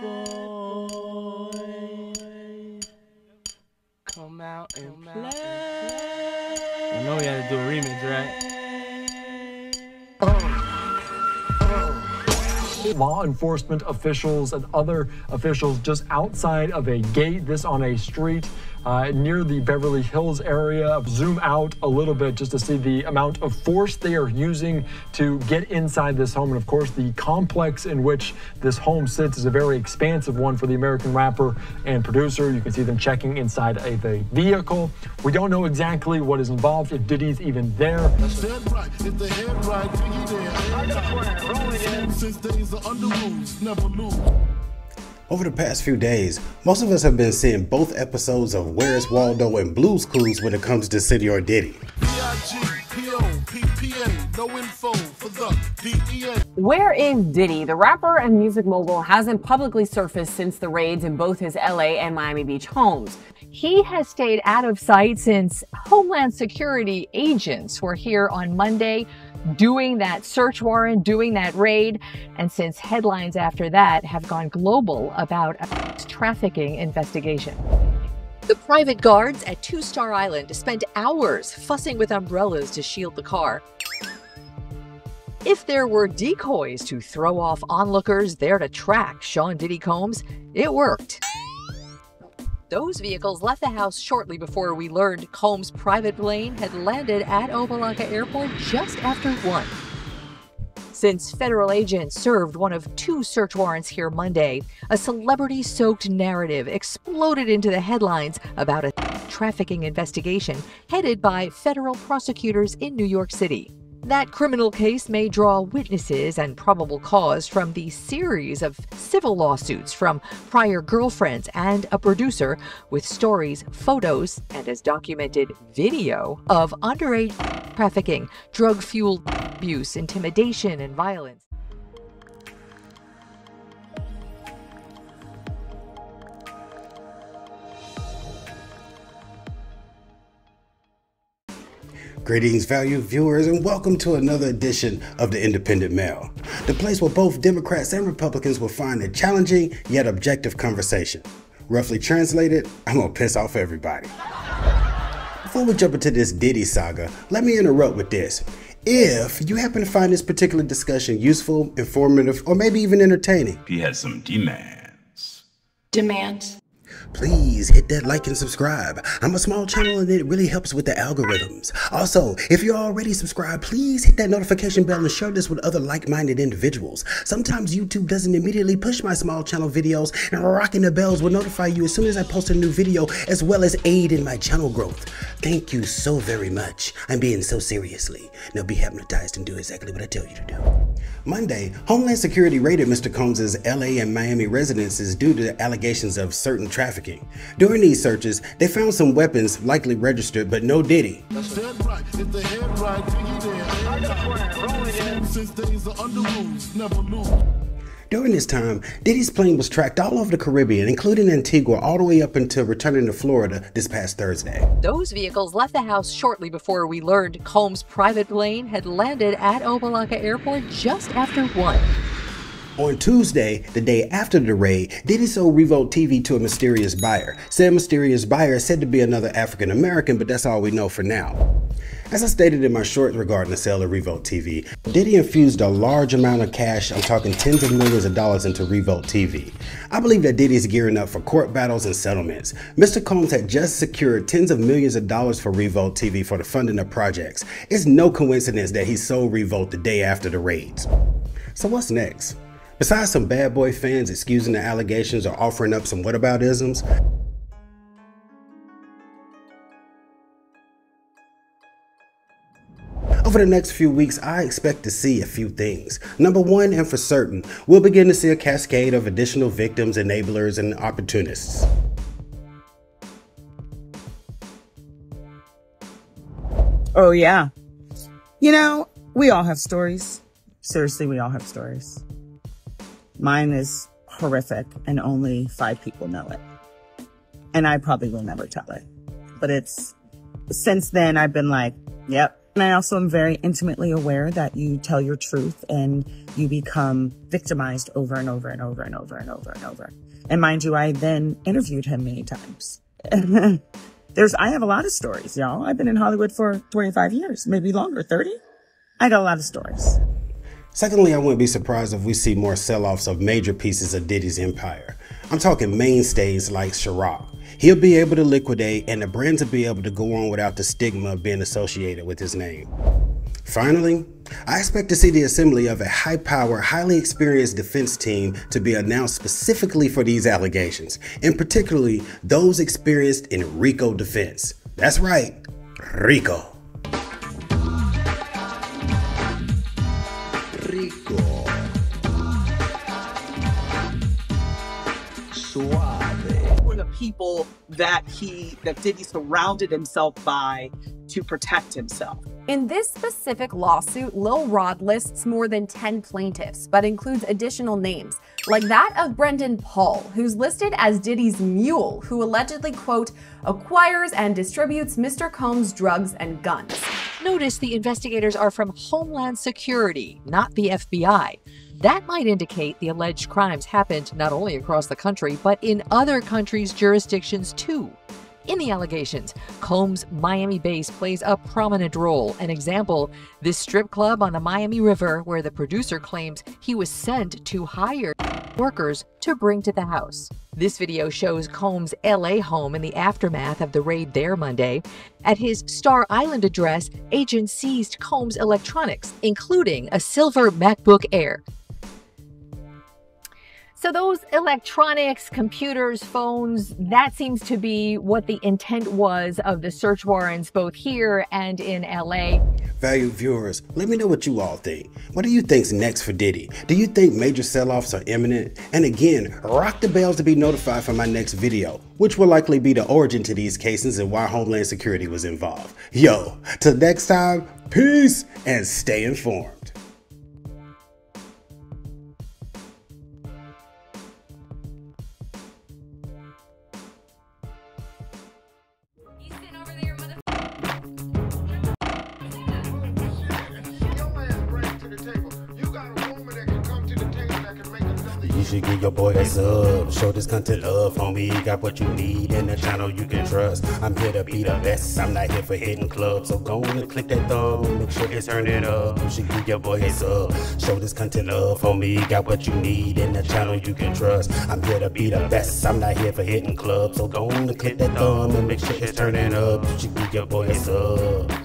boy, come out and play. I know we had to do a remix, right? Law enforcement officials and other officials just outside of a gate, this on a street near the Beverly Hills area. Zoom out a little bit just to see the amount of force they are using to get inside this home. And of course, the complex in which this home sits is a very expansive one for the American rapper and producer. You can see them checking inside of a vehicle. We don't know exactly what is involved, if Diddy's even there. Over the past few days, most of us have been seeing both episodes of Where's Waldo and Blue's Clues when it comes to City or Diddy. Where is Diddy? The rapper and music mogul hasn't publicly surfaced since the raids in both his LA and Miami Beach homes. He has stayed out of sight since Homeland Security agents were here on Monday doing that search warrant, doing that raid, and since headlines after that have gone global about a trafficking investigation. The private guards at 2 Star Island spent hours fussing with umbrellas to shield the car. If there were decoys to throw off onlookers there to track Sean Diddy Combs, it worked. Those vehicles left the house shortly before we learned Combs' private plane had landed at Opa-locka Airport just after 1. Since federal agents served one of 2 search warrants here Monday, a celebrity-soaked narrative exploded into the headlines about a trafficking investigation headed by federal prosecutors in New York City. That criminal case may draw witnesses and probable cause from the series of civil lawsuits from prior girlfriends and a producer, with stories, photos, and as documented video of underage trafficking, drug-fueled abuse, intimidation, and violence. Greetings, valued viewers, and welcome to another edition of the Independent Mail, the place where both Democrats and Republicans will find a challenging yet objective conversation. Roughly translated, I'm gonna piss off everybody. Before we jump into this Diddy saga, let me interrupt with this. If you happen to find this particular discussion useful, informative, or maybe even entertaining, he has some demands. Demands? Please hit that like and subscribe. I'm a small channel and it really helps with the algorithms. Also, if you're already subscribed, please hit that notification bell and share this with other like-minded individuals. Sometimes YouTube doesn't immediately push my small channel videos, and rocking the bells will notify you as soon as I post a new video, as well as aid in my channel growth. Thank you so very much. I'm being so seriously. Now be hypnotized and do exactly what I tell you to do. Monday, Homeland Security raided Mr. Combs' LA and Miami residences due to allegations of certain trafficking. During these searches, they found some weapons likely registered, but no Diddy. During this time, Diddy's plane was tracked all over the Caribbean, including Antigua, all the way up until returning to Florida this past Thursday. Those vehicles left the house shortly before we learned Combs' private plane had landed at Opa-locka Airport just after 1. On Tuesday, the day after the raid, Diddy sold Revolt TV to a mysterious buyer. Said mysterious buyer is said to be another African American, but that's all we know for now. As I stated in my short regarding the sale of Revolt TV, Diddy infused a large amount of cash, I'm talking tens of millions of dollars, into Revolt TV. I believe that Diddy's gearing up for court battles and settlements. Mr. Combs had just secured tens of millions of dollars for Revolt TV for the funding of projects. It's no coincidence that he sold Revolt the day after the raids. So what's next? Besides some bad boy fans excusing the allegations or offering up some whataboutisms, over the next few weeks, I expect to see a few things. Number one, and for certain, we'll begin to see a cascade of additional victims, enablers, and opportunists. Oh yeah. You know, we all have stories. Seriously, we all have stories. Mine is horrific and only 5 people know it. And I probably will never tell it. But it's, since then I've been like, yep, And I also am very intimately aware that you tell your truth and you become victimized over and over and over and over and over and over. And mind you, I then interviewed him many times. I have a lot of stories, y'all. I've been in Hollywood for 25 years, maybe longer, 30. I got a lot of stories. Secondly, I wouldn't be surprised if we see more sell-offs of major pieces of Diddy's empire. I'm talking mainstays like Ciroc. He'll be able to liquidate and the brands will be able to go on without the stigma of being associated with his name. Finally, I expect to see the assembly of a high-power, highly experienced defense team to be announced specifically for these allegations, and particularly those experienced in RICO defense. That's right, RICO. RICO. Suave. Were the people that Diddy surrounded himself by to protect himself. In this specific lawsuit, Lil Rod lists more than 10 plaintiffs, but includes additional names, like that of Brendan Paul, who's listed as Diddy's mule, who allegedly, quote, acquires and distributes Mr. Combs' drugs and guns. Notice the investigators are from Homeland Security, not the FBI. That might indicate the alleged crimes happened not only across the country, but in other countries' jurisdictions too. In the allegations, Combs' Miami base plays a prominent role. An example, this strip club on the Miami River where the producer claims he was sent to hire workers to bring to the house. This video shows Combs' LA home in the aftermath of the raid there Monday. At his Star Island address, agents seized Combs' electronics, including a silver MacBook Air. So those electronics, computers, phones, that seems to be what the intent was of the search warrants both here and in LA. Valued viewers, let me know what you all think. What do you think's next for Diddy? Do you think major sell-offs are imminent? And again, rock the bell to be notified for my next video, which will likely be the origin to these cases and why Homeland Security was involved. Yo, till next time, peace and stay informed. You should give your boy a sub. Show this content love, homie. Got what you need in the channel you can trust. I'm here to be the best. I'm not here for hitting clubs. So go on and click that thumb. Make sure it's turn it up. You should give your boy a sub. Show this content love, homie. Got what you need in the channel you can trust. I'm here to be the best. I'm not here for hitting clubs. So go on and click that thumb and make sure it's turning up. You should give your boy a sub.